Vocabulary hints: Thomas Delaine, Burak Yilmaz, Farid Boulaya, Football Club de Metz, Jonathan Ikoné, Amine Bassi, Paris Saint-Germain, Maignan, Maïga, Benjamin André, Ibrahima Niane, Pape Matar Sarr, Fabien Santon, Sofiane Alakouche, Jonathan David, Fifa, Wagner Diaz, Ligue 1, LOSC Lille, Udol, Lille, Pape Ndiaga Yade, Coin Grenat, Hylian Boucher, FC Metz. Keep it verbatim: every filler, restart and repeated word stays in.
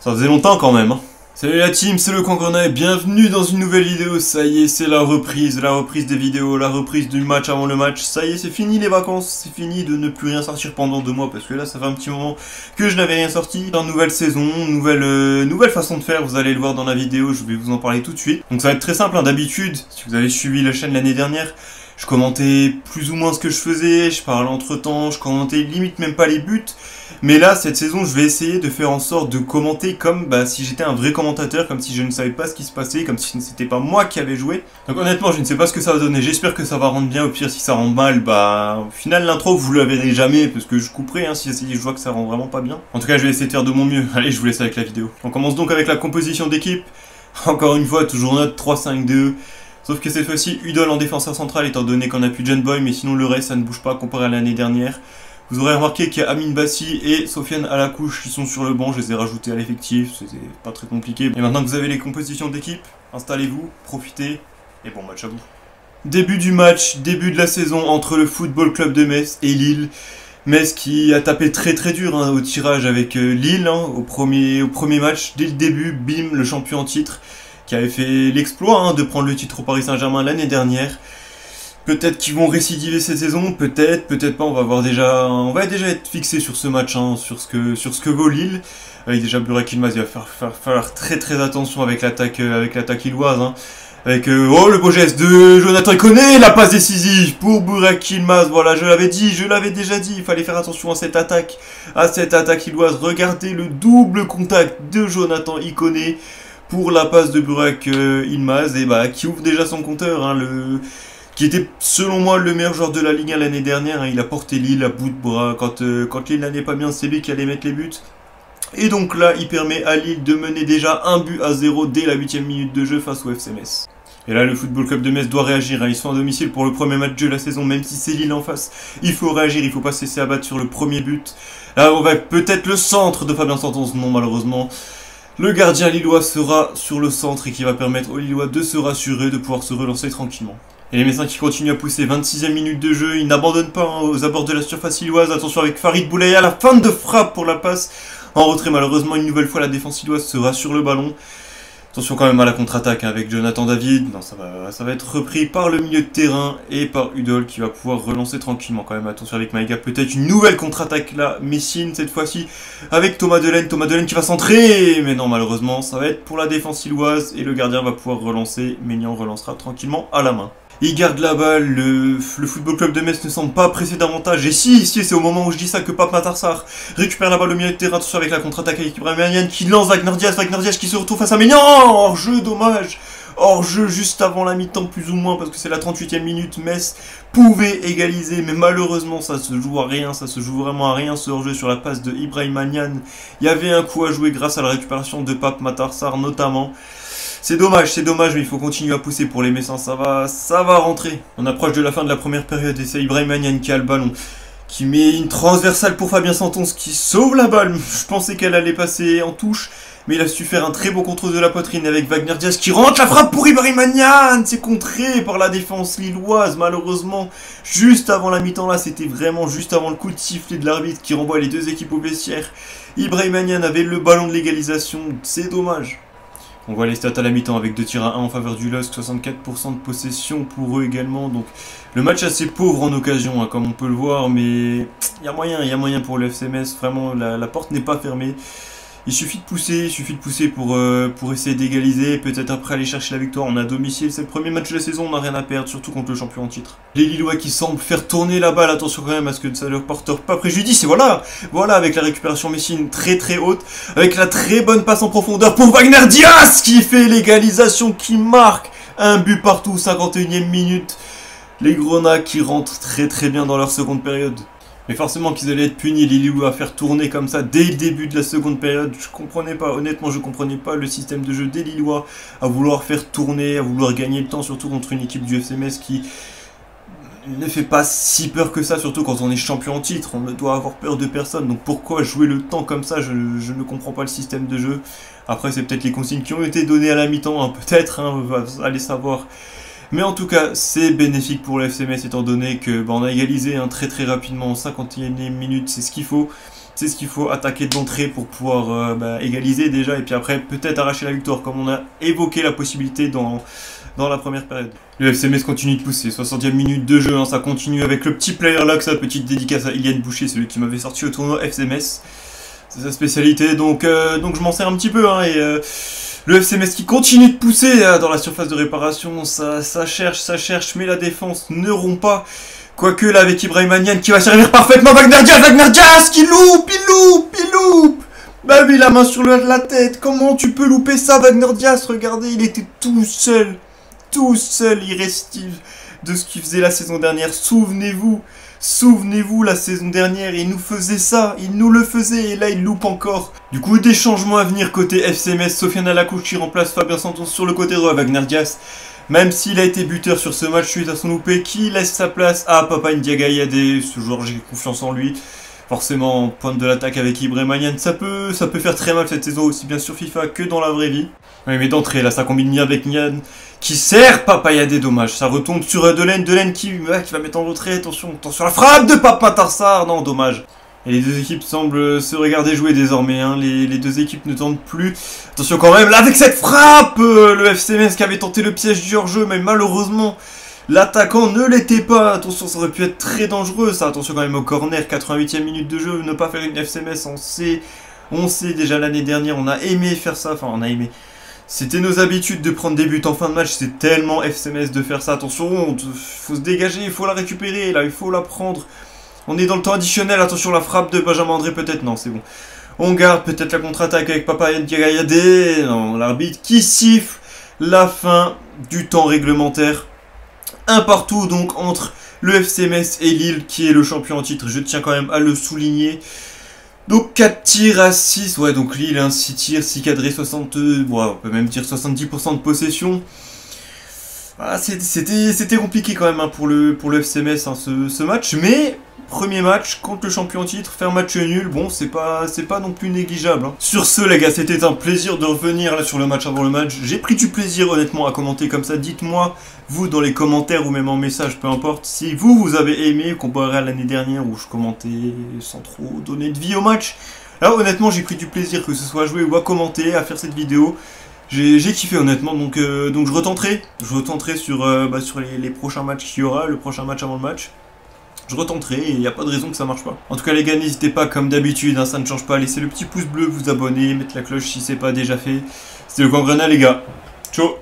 Ça faisait longtemps quand même, hein. Salut la team, c'est le Coin Grenat, bienvenue dans une nouvelle vidéo. Ça y est, c'est la reprise, la reprise des vidéos, la reprise du match avant le match. Ça y est, c'est fini les vacances, c'est fini de ne plus rien sortir pendant deux mois, parce que là ça fait un petit moment que je n'avais rien sorti. Une nouvelle saison, nouvelle euh, nouvelle façon de faire, vous allez le voir dans la vidéo, je vais vous en parler tout de suite. Donc ça va être très simple, hein. D'habitude, si vous avez suivi la chaîne l'année dernière, je commentais plus ou moins ce que je faisais, je parlais entre temps, je commentais limite même pas les buts. Mais là, cette saison, je vais essayer de faire en sorte de commenter comme bah, si j'étais un vrai commentateur, comme si je ne savais pas ce qui se passait, comme si ce n'était pas moi qui avais joué. Donc honnêtement, je ne sais pas ce que ça va donner, j'espère que ça va rendre bien, au pire si ça rend mal, bah au final l'intro vous la verrez jamais, parce que je couperai hein, si je vois que ça rend vraiment pas bien. En tout cas, je vais essayer de faire de mon mieux, allez je vous laisse avec la vidéo. On commence donc avec la composition d'équipe, encore une fois, toujours notre trois cinq deux. Sauf que cette fois-ci, Udol en défenseur central, étant donné qu'on n'a plus John Boy, mais sinon le reste, ça ne bouge pas comparé à l'année dernière. Vous aurez remarqué qu'il y a Amine Bassi et Sofiane Alakouche qui sont sur le banc, je les ai rajoutés à l'effectif, c'était pas très compliqué. Et maintenant que vous avez les compositions d'équipe, installez-vous, profitez, et bon match à vous. Début du match, début de la saison entre le Football Club de Metz et Lille. Metz qui a tapé très très dur hein, au tirage avec euh, Lille, hein, au, premier, au premier match, dès le début, bim, le champion en titre, qui avait fait l'exploit hein, de prendre le titre au Paris Saint-Germain l'année dernière. Peut-être qu'ils vont récidiver cette saison, peut-être, peut-être pas, on va voir déjà, on va déjà être fixé sur ce match, hein, sur, ce que, sur ce que vaut Lille. Avec déjà Burak Yilmaz, il va faire, faire, falloir très très attention avec l'attaque avec l'attaque lilloise. Hein. Avec, euh, oh le beau geste de Jonathan Ikoné, la passe décisive pour Burak Yilmaz, voilà je l'avais dit, je l'avais déjà dit, il fallait faire attention à cette attaque, à cette attaque lilloise. Regardez le double contact de Jonathan Ikoné pour la passe de Burak euh, Yilmaz, et bah qui ouvre déjà son compteur, hein, le... qui était selon moi le meilleur joueur de la Ligue un l'année dernière, hein, il a porté Lille à bout de bras, quand, euh, quand Lille n'allait pas bien c'est lui qui allait mettre les buts, et donc là il permet à Lille de mener déjà un but à zéro dès la huitième minute de jeu face au F C Metz. Et là le Football Club de Metz doit réagir, hein, ils sont à domicile pour le premier match de la saison, même si c'est Lille en face, il faut réagir, il faut pas cesser à battre sur le premier but. Là on va peut-être le centre de Fabien Santon, non malheureusement. Le gardien lillois sera sur le centre et qui va permettre aux Lillois de se rassurer, de pouvoir se relancer tranquillement. Et les Messins qui continuent à pousser, vingt-sixième minute de jeu, ils n'abandonnent pas hein, aux abords de la surface lilloise. Attention avec Farid Boulaya, la fin de frappe pour la passe. En retrait malheureusement une nouvelle fois la défense lilloise sera sur le ballon. Attention quand même à la contre-attaque hein, avec Jonathan David. Non, ça va, ça va être repris par le milieu de terrain et par Udol qui va pouvoir relancer tranquillement quand même. Attention avec Maïga, peut-être une nouvelle contre-attaque là. Messine cette fois-ci avec Thomas Delaine. Thomas Delaine qui va centrer. Mais non, malheureusement, ça va être pour la défense illoise et le gardien va pouvoir relancer. Maignan relancera tranquillement à la main. Il garde la balle, le, le Football Club de Metz ne semble pas pressé davantage. Et si, si, c'est au moment où je dis ça que Pape Matar Sarr récupère la balle au milieu de terrain, attention avec la contre-attaque avec Ibrahima Niane qui lance Wagner Diaz, Wagner Diaz qui se retrouve face à Maignan, hors-jeu, dommage, hors-jeu juste avant la mi-temps plus ou moins, parce que c'est la trente-huitième minute, Metz pouvait égaliser, mais malheureusement ça se joue à rien, ça se joue vraiment à rien ce hors-jeu sur la passe de Ibrahima Niane. Il y avait un coup à jouer grâce à la récupération de Pape Matar Sarr notamment. C'est dommage, c'est dommage, mais il faut continuer à pousser pour les Messins, ça va, ça va rentrer. On approche de la fin de la première période et c'est Ibrahima Niane qui a le ballon, qui met une transversale pour Fabien Santon, qui sauve la balle. Je pensais qu'elle allait passer en touche, mais il a su faire un très beau contrôle de la poitrine avec Wagner Diaz qui rentre la frappe pour Ibrahima Niane. C'est contré par la défense lilloise, malheureusement, juste avant la mi-temps là, c'était vraiment juste avant le coup de sifflet de l'arbitre qui renvoie les deux équipes au vestiaire. Ibrahima Niane avait le ballon de l'égalisation, c'est dommage. On voit les stats à la mi-temps avec deux tirs à un en faveur du L O S C, soixante-quatre pour cent de possession pour eux également. Donc le match assez pauvre en occasion, hein, comme on peut le voir, mais il y a moyen, il y a moyen pour le F C Metz. Vraiment, la, la porte n'est pas fermée. Il suffit de pousser, il suffit de pousser pour, euh, pour essayer d'égaliser, peut-être après aller chercher la victoire. On a domicile, c'est le premier match de la saison, on n'a rien à perdre, surtout contre le champion en titre. Les Lillois qui semblent faire tourner la balle, attention quand même à ce que ça leur porte pas préjudice. Et voilà, voilà avec la récupération Messine très très haute, avec la très bonne passe en profondeur pour Wagner Diaz qui fait l'égalisation, qui marque un but partout, cinquante et unième minute. Les Grenats qui rentrent très très bien dans leur seconde période. Mais forcément qu'ils allaient être punis, les Lillois à faire tourner comme ça dès le début de la seconde période. Je comprenais pas, honnêtement je comprenais pas le système de jeu des Lillois à vouloir faire tourner, à vouloir gagner le temps, surtout contre une équipe du F C Metz qui ne fait pas si peur que ça, surtout quand on est champion en titre, on ne doit avoir peur de personne. Donc pourquoi jouer le temps comme ça, je, je ne comprends pas le système de jeu. Après c'est peut-être les consignes qui ont été données à la mi-temps, hein, peut-être, hein, allez savoir. Mais en tout cas, c'est bénéfique pour le F C Metz étant donné que bah, on a égalisé hein, très très rapidement en cinquante et unième minute, c'est ce qu'il faut. c'est ce qu'il faut attaquer d'entrée pour pouvoir euh, bah, égaliser déjà et puis après peut-être arracher la victoire comme on a évoqué la possibilité dans, dans la première période. Le F C Metz continue de pousser, soixantième minute de jeu, hein, ça continue avec le petit player là, que sa petite dédicace à Hylian Boucher, celui qui m'avait sorti au tournoi F C Metz. C'est sa spécialité, donc, euh, donc je m'en sers un petit peu. Hein, et euh, le F C Metz qui continue de pousser euh, dans la surface de réparation, ça, ça cherche, ça cherche, mais la défense ne rompt pas. Quoique là, avec Ibrahima Niane qui va servir parfaitement Wagner Diaz, Wagner Diaz qui loupe, il loupe, il loupe. Bah oui, la main sur le, la tête, comment tu peux louper ça Wagner Diaz? Regardez, il était tout seul, tout seul, il restait de ce qu'il faisait la saison dernière, souvenez-vous. Souvenez-vous, la saison dernière, il nous faisait ça, il nous le faisait, et là, il loupe encore. Du coup, des changements à venir côté F C Metz. Sofiane Alakouche qui remplace Fabien Santon sur le côté droit, Wagner Diaz, même s'il a été buteur sur ce match suite à son loupé, qui laisse sa place à Pape Ndiaga Yade. Ce joueur, j'ai confiance en lui. Forcément, pointe de l'attaque avec Ibrahima Niane, ça peut, ça peut faire très mal cette saison, aussi bien sur FIFA que dans la vraie vie. Oui, mais d'entrée, là, ça combine bien avec Niane, qui sert Pape Yade, dommage. Ça retombe sur Delaine, Delaine qui, ah, qui va mettre en retrait, attention, attention, la frappe de Pape Matar Sarr, non, dommage. Et les deux équipes semblent se regarder jouer désormais, hein. les, les deux équipes ne tentent plus. Attention quand même, là, avec cette frappe, euh, le F C Metz qui avait tenté le piège du hors-jeu, mais malheureusement, l'attaquant ne l'était pas. Attention, ça aurait pu être très dangereux, ça. Attention quand même au corner, quatre-vingt-huitième minute de jeu, ne pas faire une F C Metz, on sait, on sait déjà l'année dernière, on a aimé faire ça, enfin, on a aimé... C'était nos habitudes de prendre des buts en fin de match, c'est tellement F C Metz de faire ça. Attention, il faut se dégager, il faut la récupérer, là, il faut la prendre. On est dans le temps additionnel, attention, la frappe de Benjamin André, peut-être, non, c'est bon. On garde peut-être la contre-attaque avec Pape Ndiaga Yade, non, l'arbitre qui siffle la fin du temps réglementaire. Un partout, donc, entre le F C Metz et Lille, qui est le champion en titre, je tiens quand même à le souligner. Donc quatre tirs à six, ouais, donc Lille, hein, six tirs, six cadrés, soixante-deux, ouais, on peut même dire soixante-dix pour cent de possession. Voilà, c'était compliqué quand même hein, pour, le, pour le F C Metz hein, ce, ce match, mais premier match contre le champion en titre, faire match nul, bon, c'est pas, pas non plus négligeable. Hein. Sur ce, les gars, c'était un plaisir de revenir là sur le match avant le match. J'ai pris du plaisir, honnêtement, à commenter comme ça. Dites-moi, vous, dans les commentaires ou même en message, peu importe, si vous, vous avez aimé, comparé à l'année dernière où je commentais sans trop donner de vie au match. Là, honnêtement, j'ai pris du plaisir, que ce soit à jouer ou à commenter, à faire cette vidéo. J'ai kiffé honnêtement, donc, euh, donc je retenterai, je retenterai sur, euh, bah, sur les, les prochains matchs qu'il y aura, le prochain match avant le match. Je retenterai et il n'y a pas de raison que ça marche pas. En tout cas les gars, n'hésitez pas comme d'habitude, hein, ça ne change pas, laissez le petit pouce bleu, vous abonner, mettre la cloche si c'est pas déjà fait. C'était le Coin Grenat les gars, ciao.